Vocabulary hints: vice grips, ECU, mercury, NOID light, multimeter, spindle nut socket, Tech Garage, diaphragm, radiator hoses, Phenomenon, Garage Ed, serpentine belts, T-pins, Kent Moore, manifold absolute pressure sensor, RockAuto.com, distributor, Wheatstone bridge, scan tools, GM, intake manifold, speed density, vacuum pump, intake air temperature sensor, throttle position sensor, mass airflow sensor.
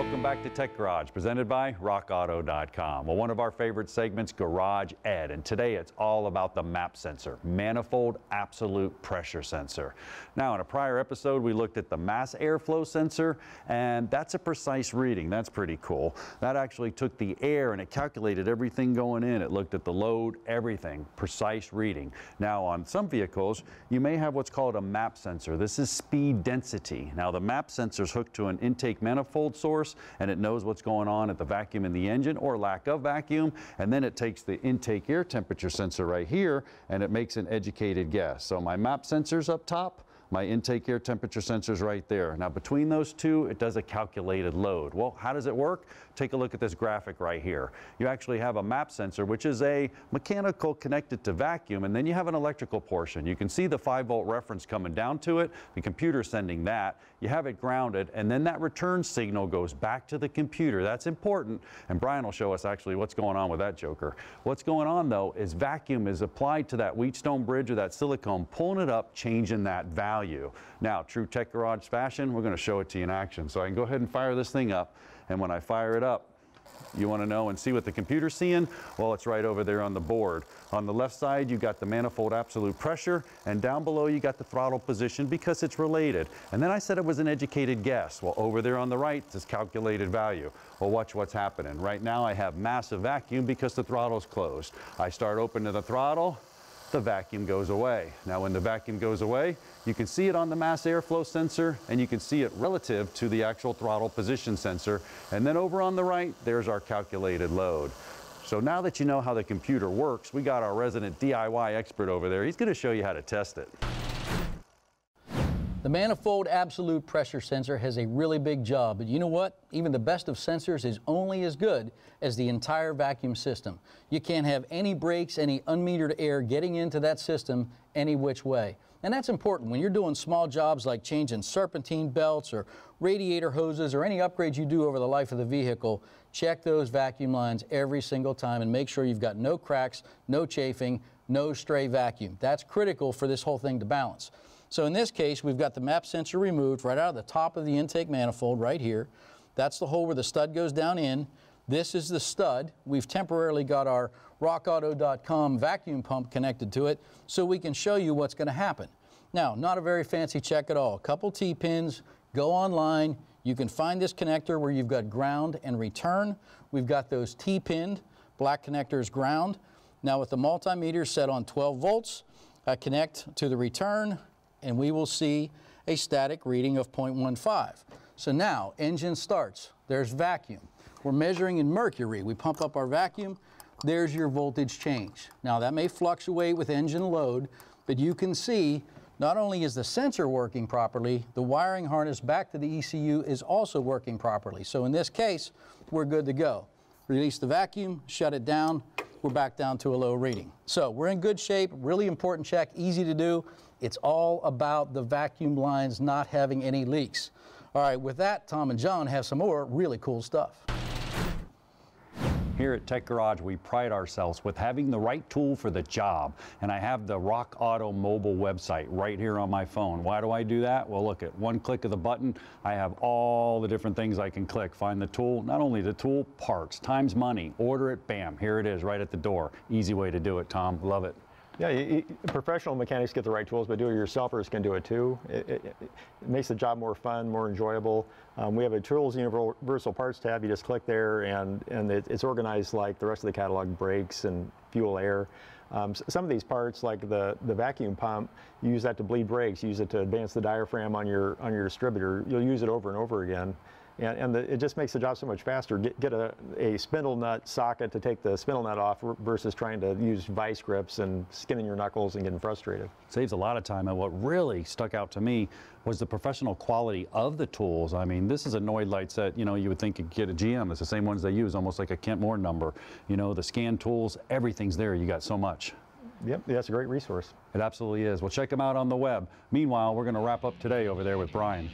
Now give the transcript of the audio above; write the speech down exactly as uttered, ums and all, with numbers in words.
Welcome back to Tech Garage, presented by rock auto dot com. Well, one of our favorite segments, Garage Ed, and today it's all about the MAP sensor, manifold absolute pressure sensor. Now, in a prior episode, we looked at the mass airflow sensor, and that's a precise reading. That's pretty cool. That actually took the air and it calculated everything going in. It looked at the load, everything, precise reading. Now, on some vehicles, you may have what's called a MAP sensor. This is speed density. Now, the MAP sensor is hooked to an intake manifold source, and it knows what's going on at the vacuum in the engine or lack of vacuum, and then it takes the intake air temperature sensor right here and it makes an educated guess. So my MAP sensor's up top, my intake air temperature sensor's right there. Now between those two, it does a calculated load. Well, how does it work? Take a look at this graphic right here. You actually have a MAP sensor, which is a mechanical connected to vacuum, and then you have an electrical portion. You can see the five volt reference coming down to it, the computer sending that, you have it grounded, and then that return signal goes back to the computer. That's important, and Brian will show us actually what's going on with that joker. What's going on though is vacuum is applied to that Wheatstone bridge or that silicone, pulling it up, changing that value. Now, true Tech Garage fashion, we're going to show it to you in action. So I can go ahead and fire this thing up, and when I fire it up, you want to know and see what the computer's seeing? Well, it's right over there on the board. On the left side, you got the manifold absolute pressure, and down below you got the throttle position because it's related. And then I said it was an educated guess. Well, over there on the right is calculated value. Well, watch what's happening. Right now I have massive vacuum because the throttle's closed. I start open to the throttle, the vacuum goes away. Now when the vacuum goes away, you can see it on the mass airflow sensor, and you can see it relative to the actual throttle position sensor. And then over on the right, there's our calculated load. So now that you know how the computer works, we got our resident D I Y expert over there. He's going to show you how to test it. The manifold absolute pressure sensor has a really big job, but you know what? Even the best of sensors is only as good as the entire vacuum system. You can't have any breaks, any unmetered air getting into that system any which way. And that's important when you're doing small jobs like changing serpentine belts or radiator hoses or any upgrades you do over the life of the vehicle. Check those vacuum lines every single time and make sure you've got no cracks, no chafing, no stray vacuum. That's critical for this whole thing to balance. So in this case, we've got the MAP sensor removed right out of the top of the intake manifold right here. That's the hole where the stud goes down in. This is the stud. We've temporarily got our rock auto dot com vacuum pump connected to it so we can show you what's going to happen. Now, not a very fancy check at all. A couple T-pins, go online. You can find this connector where you've got ground and return. We've got those T-pinned, black connectors ground. Now with the multimeter set on twelve volts, I connect to the return, and we will see a static reading of zero point one five. So now, engine starts, there's vacuum. We're measuring in mercury. We pump up our vacuum, there's your voltage change. Now that may fluctuate with engine load, but you can see not only is the sensor working properly, the wiring harness back to the E C U is also working properly. So in this case, we're good to go. Release the vacuum, shut it down, we're back down to a low reading. So we're in good shape, really important check, easy to do. It's all about the vacuum lines not having any leaks. All right, with that, Tom and John have some more really cool stuff. Here at Tech Garage, we pride ourselves with having the right tool for the job, and I have the Rock Auto mobile website right here on my phone. Why do I do that? Well, look, at one click of the button, I have all the different things I can click. Find the tool, not only the tool, parts, times money, order it, bam, here it is right at the door. Easy way to do it, Tom, love it. Yeah, you, you, professional mechanics get the right tools, but do-it-yourselfers can do it too. It, it, it makes the job more fun, more enjoyable. Um, we have a Tools Universal Parts tab. You just click there, and, and it, it's organized like the rest of the catalog, brakes and fuel air. Um, some of these parts, like the, the vacuum pump, you use that to bleed brakes. You use it to advance the diaphragm on your, on your distributor. You'll use it over and over again. And, and the, it just makes the job so much faster. Get, get a, a spindle nut socket to take the spindle nut off versus trying to use vice grips and skinning your knuckles and getting frustrated. Saves a lot of time. And what really stuck out to me was the professional quality of the tools. I mean, this is a NOID light set, you know, you would think you'd get a G M. It's the same ones they use, almost like a Kent Moore number. You know, the scan tools, everything's there. You got so much. Yep, that's a great resource. It absolutely is. Well, check them out on the web. Meanwhile, we're going to wrap up today over there with Brian.